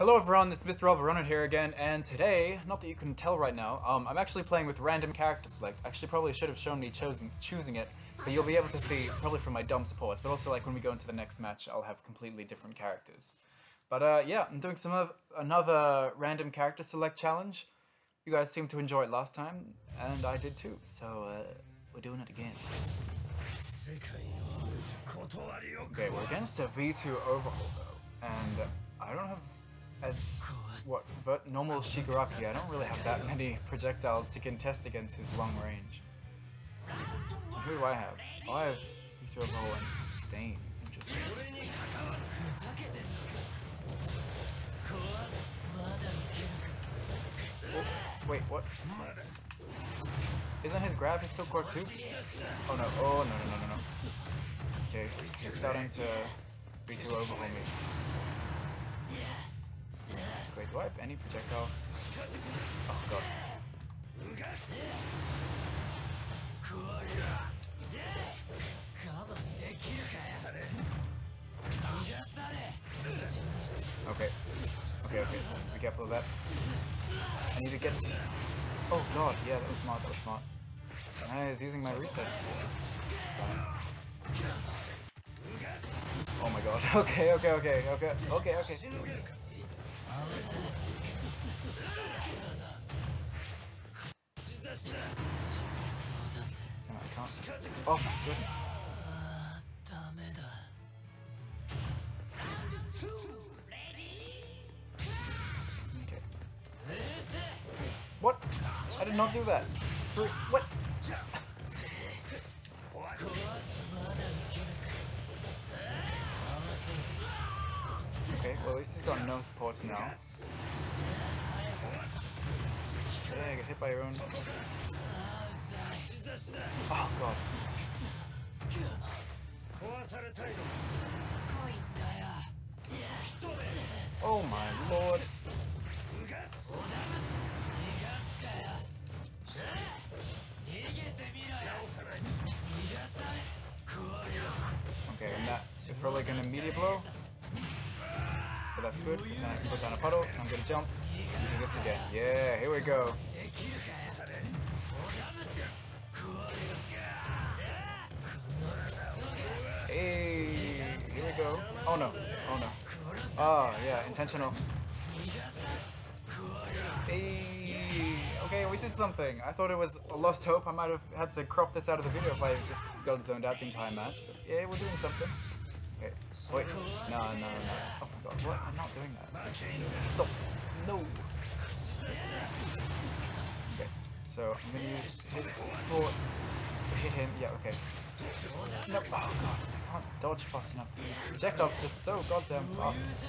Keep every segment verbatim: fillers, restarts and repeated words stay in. Hello everyone, this is Rob Runner here again, and today, not that you can tell right now, um, I'm actually playing with random character select. Actually, probably should have shown me chosen, choosing it, but you'll be able to see, probably from my dumb supports, but also like when we go into the next match, I'll have completely different characters. But uh, yeah, I'm doing some of another random character select challenge. You guys seemed to enjoy it last time, and I did too, so uh, we're doing it again. Okay, we're against a V two Overhaul though, and uh, I don't have... As what but normal Shigaraki, I don't really have that many projectiles to contest against his long range. And who do I have? Oh, I have Mirio and Stain. Interesting. Oh, wait, what? Isn't his grab his still core too? Oh no! Oh no no no no no. Okay, he's starting to V two overhaul me. Wait, do I have any projectiles? Oh god. Okay. Okay, okay. Be careful of that. I need to get... Oh god, yeah, that was smart, that was smart. I was using my resets. Oh my god. Okay, okay, okay, okay, okay, okay. Damn, I can't. Oh my goodness. Okay. What? I did not do that. Three. What? Okay, well at least he's got no supports now. Yeah, get hit by your own. Oh god. Oh my lord. Okay, and that is probably gonna media blow. But that's good, because then I can put down a puddle, I'm gonna jump, and do this again. Yeah, here we go. Hey, here we go. Oh no, oh no. Oh yeah, intentional. Hey, okay, we did something. I thought it was a lost hope. I might have had to crop this out of the video if I just got zoned out the entire match. But yeah, we're doing something. Okay. Wait, no, no, no. Oh my god, what? I'm not doing that. Stop. No. Okay, so I'm gonna use his support to hit him. Yeah, okay. No, oh god, I can't dodge fast enough. These projectiles are just so goddamn fast.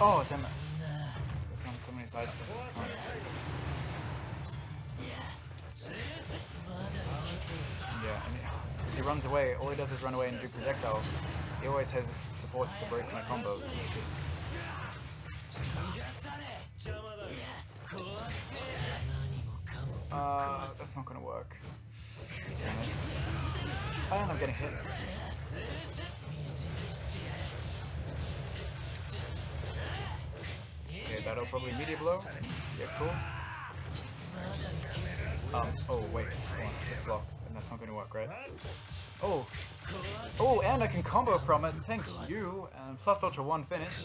Oh, damn it. I've done so many side steps. Yeah, and because he runs away, all he does is run away and do projectiles. He always has supports to break my combos. Uh, that's not gonna work. And I'm getting hit. Okay, that'll probably media blow. Yeah, cool. Um, oh wait, come on, just block. And that's not gonna work, right? Oh! Oh, and I can combo from it, thank you! And plus Ultra one finish.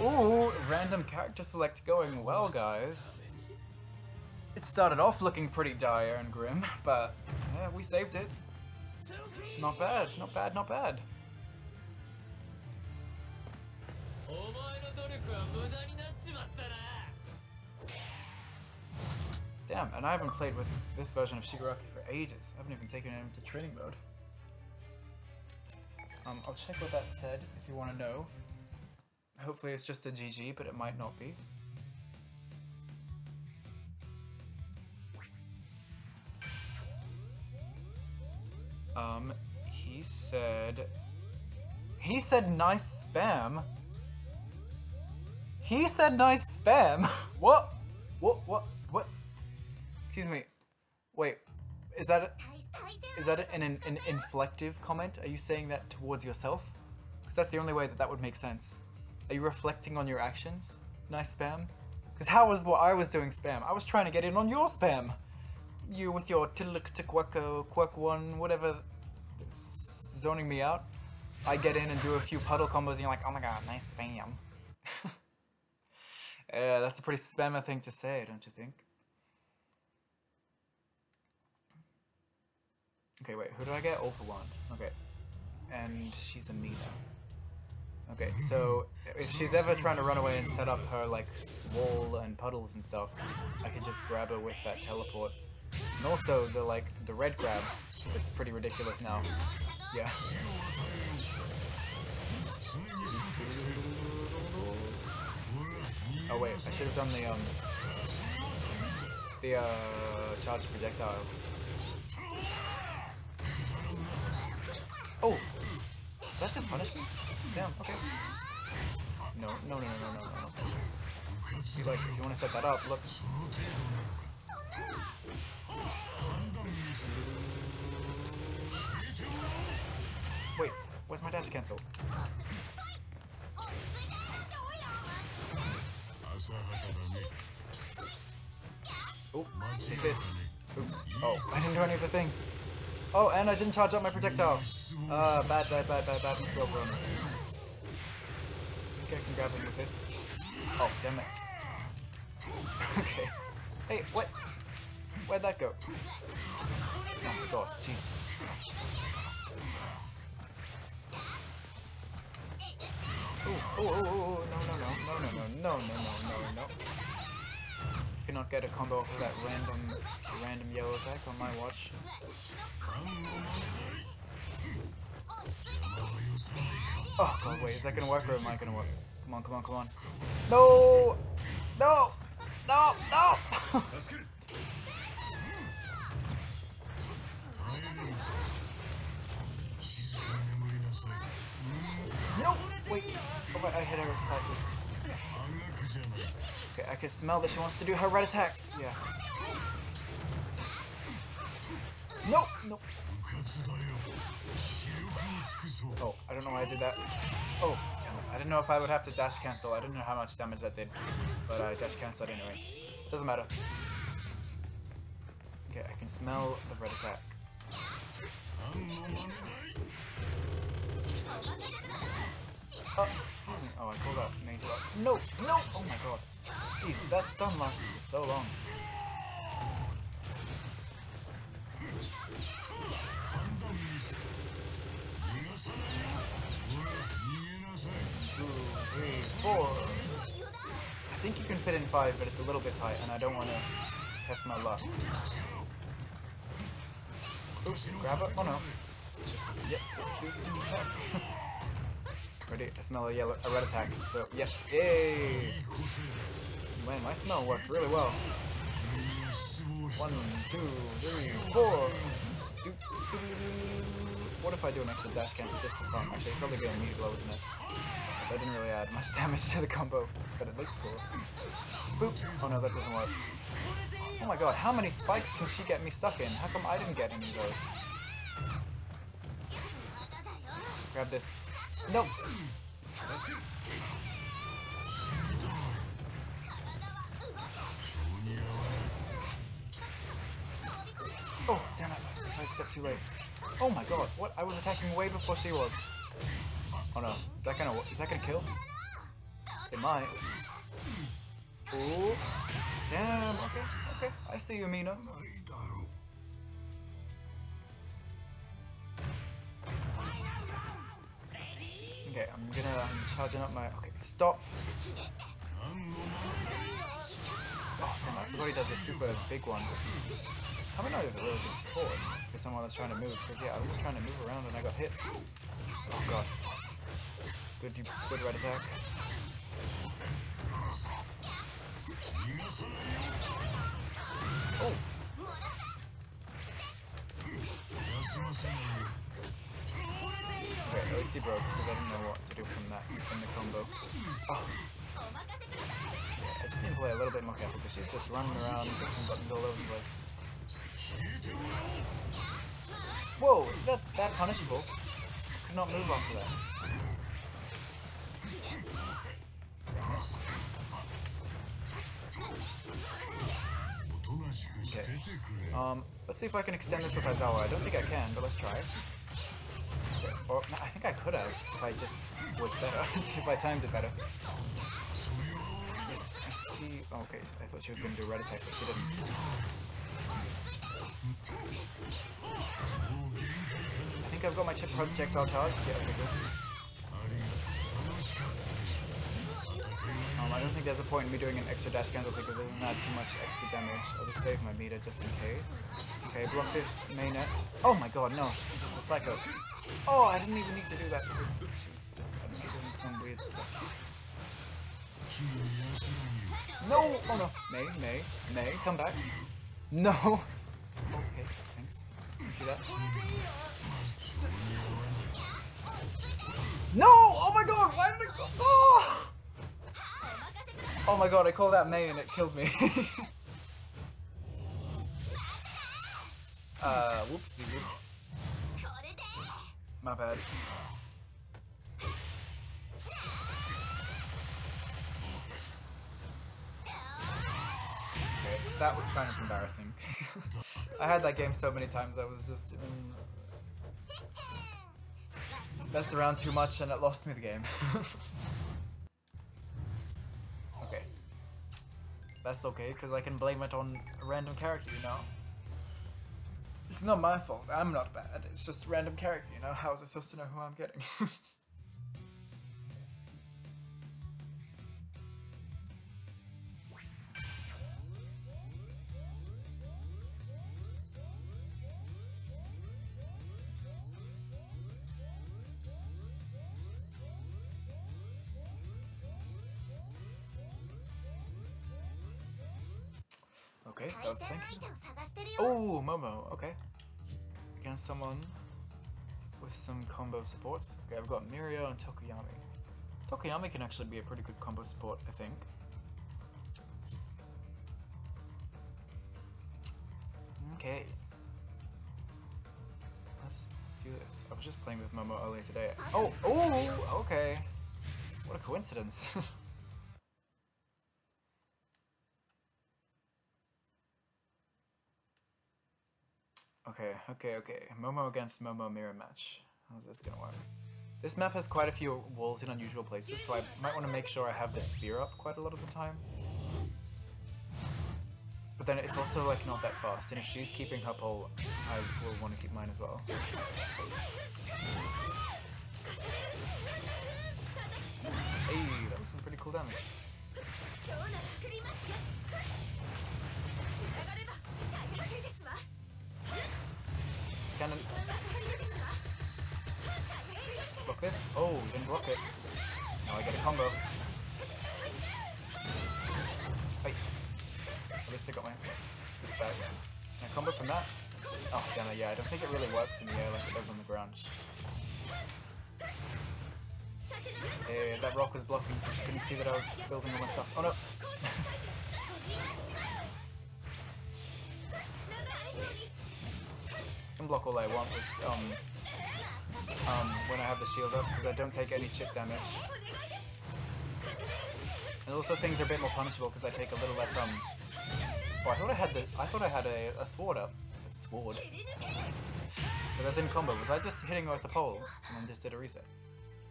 Ooh, random character select going well, guys. It started off looking pretty dire and grim, but yeah, we saved it. Not bad, not bad, not bad. Damn, and I haven't played with this version of Shigaraki for ages. I haven't even taken him to training mode. Um, I'll check what that said if you want to know. Hopefully it's just a G G, but it might not be. Um, he said... He said nice spam! He said nice spam! What? What? What? What? Excuse me. Wait, is that it? Is that an, an, an inflective comment? Are you saying that towards yourself? Because that's the only way that that would make sense. Are you reflecting on your actions? Nice spam. Because how was what I was doing spam? I was trying to get in on your spam. You with your Tiddalook Tickwacko, Quack One, whatever, zoning me out. I get in and do a few puddle combos and you're like, oh my god, nice spam. Yeah, that's a pretty spammer thing to say, don't you think? Okay, wait, who did I get? All for One. Okay. And she's a Mina. Okay, so if she's ever trying to run away and set up her, like, wall and puddles and stuff, I can just grab her with that teleport. And also, the, like, the red grab, it's pretty ridiculous now. Yeah. Oh wait, I should have done the, um, the, uh, charged projectile. Oh! That just punished me? Damn, okay. No, no, no, no, no, no, no. See, like, if you want to set that up, look. Wait, where's my dash cancel? Oh, take this. Oops. Oh, I didn't do any of the things. Oh, and I didn't charge up my projectile. Uh, bad, bad, bad, bad, bad. Rob Runner. Okay, I can grab him with this. Oh, damn it. Okay. Hey, what? Where'd that go? Oh my god, jeez. Oh, oh, oh, oh, no, no, no, no, no, no, no, no, no, no. You cannot get a combo off of that random, random yellow attack on my watch. Oh god, wait, is that gonna work or am I gonna work? Come on, come on, come on. No! No! No! No! No! Wait, oh wait, I hit her slightly. Okay, I can smell that she wants to do her red attack. Yeah. Nope, nope. Oh, I don't know why I did that. Oh, damn it. I didn't know if I would have to dash cancel. I didn't know how much damage that did. But I dash cancelled anyways. Doesn't matter. Okay, I can smell the red attack. Oh, excuse me. Oh, I called out nature. No, no! Oh my god. Jeez, that stun lasted for so long. two, three, four. I think you can fit in five, but it's a little bit tight, and I don't want to test my luck. Oops, grab it. Oh no. Just, yep, just do some attacks. Ready? I smell a, yellow, a red attack, so yep. Yay! Man, my smell works really well. One, two, three, four. What if I do an extra dash cancel just for fun? Actually, it's probably going to need blow, isn't it? That didn't really add much damage to the combo, but it looks cool. Boop! Oh no, that doesn't work. Oh my god, how many spikes can she get me stuck in? How come I didn't get any of those? Grab this. Nope! Oh, damn it. I stepped too late. Oh my god, what? I was attacking way before she was. Oh no. Is that gonna, is that gonna kill? It might. Ooh. Damn, okay, okay. I see you, Mina. Okay, I'm gonna, I'm charging up my, okay, stop. Oh damn, I forgot he does a super big one. Hamanoi is a really good support for someone that's trying to move, because yeah, I was trying to move around and I got hit. Oh god. Good, good red attack. Oh! Okay, at least he broke, because I didn't know what to do from that, from the combo. Oh! Yeah, I just need to play a little bit more careful, because she's just running around and putting buttons all over the place. Whoa, is that that punishable? Could not move onto that. Okay. Um, let's see if I can extend this with Aizawa. I don't think I can, but let's try it. Or, no, I think I could have if I just was better. If I timed it better. Yes, I see. Okay, I thought she was going to do a red attack, but she didn't. I think I've got my chip projectile charge. Yeah, okay, good. Um, I don't think there's a point in me doing an extra dash cancel because there's not too much extra damage. I'll just save my meter just in case. Okay, block this main net. Oh my god, no. Just a psycho. Oh, I didn't even need to do that because she was just I don't know, doing some weird stuff. No! Oh no! May, May, May, come back. No! Okay, thanks. Do that. No! Oh my god! Why did I go? Oh! Oh my god, I called that May and it killed me. uh, whoopsie whoops. My bad. Okay, that was kind of embarrassing. I had that game so many times I was just mm, messed around too much and it lost me the game. Okay. That's okay, because I can blame it on a random character, you know? It's not my fault, I'm not bad, it's just random character, you know, how was I supposed to know who I'm getting? Okay, that was the thing. Oh, Momo, okay. Against someone with some combo supports. Okay, I've got Mirio and Tokoyami. Tokoyami can actually be a pretty good combo support, I think. Okay. Let's do this. I was just playing with Momo earlier today. Oh, oh, okay. What a coincidence. Okay, okay, okay. Momo against Momo mirror match. How's this gonna work? This map has quite a few walls in unusual places, so I might want to make sure I have this spear up quite a lot of the time. But then it's also like not that fast, and if she's keeping her pole, I will want to keep mine as well. Hey, that was some pretty cool damage. Cannon. Block this. Oh, didn't block it. Now I get a combo. Wait. At least I got my this back. Can I combo from that? Oh, damn it, yeah, I don't think it really works in the air like it does on the ground. Yeah, that rock was blocking so she couldn't see that I was building all my stuff. Oh no! Block all I want with, um, um, when I have the shield up because I don't take any chip damage. And also things are a bit more punishable because I take a little less, um, oh, I thought I had the, I thought I had a, a sword up. A sword. But that's in combo. Was I just hitting her with the pole and then just did a reset?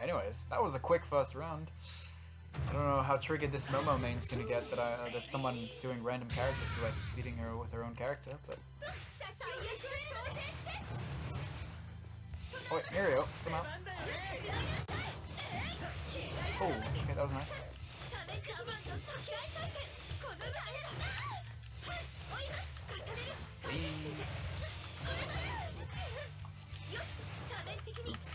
Anyways, that was a quick first round. I don't know how triggered this Momo main's gonna get that I, uh, that someone doing random characters is like beating her with her own character, but... Oh wait, Mirio, come out. Oh, okay, that was nice. Oops.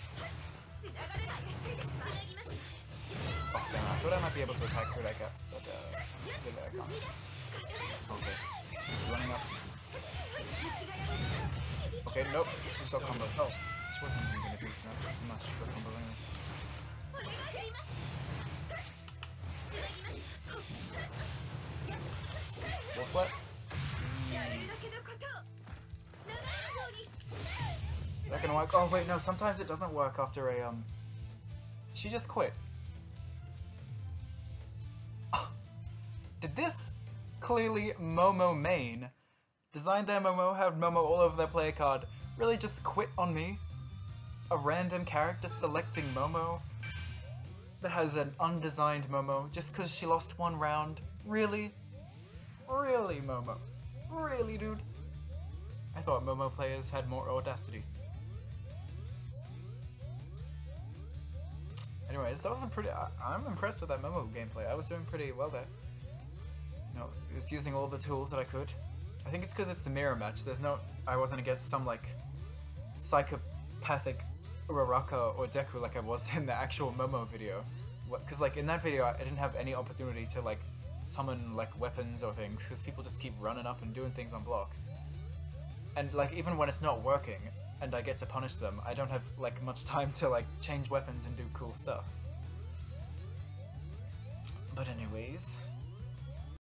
Oh damn, I thought I might be able to attack Uraraka, but uh, I can't. Okay, she's running up. Okay, nope, she's still combos. Oh. I wasn't even going to do too much for combo lanes. What? What? Mm. Oh wait, no, sometimes it doesn't work after a, um... She just quit. Oh. Did this clearly Momo main? Designed their Momo, had Momo all over their player card, really just quit on me? A random character selecting Momo that has an undesigned Momo just because she lost one round? Really? Really, Momo? Really, dude? I thought Momo players had more audacity. Anyways, that was a pretty... I, I'm impressed with that Momo gameplay. I was doing pretty well there. No, it was using all the tools that I could. I think it's because it's the mirror match. There's no... I wasn't against some, like, psychopathic Uraraka or Deku like I was in the actual Momo video. Because, like, in that video, I didn't have any opportunity to, like, summon, like, weapons or things, because people just keep running up and doing things on block. And, like, even when it's not working, and I get to punish them, I don't have, like, much time to, like, change weapons and do cool stuff. But anyways,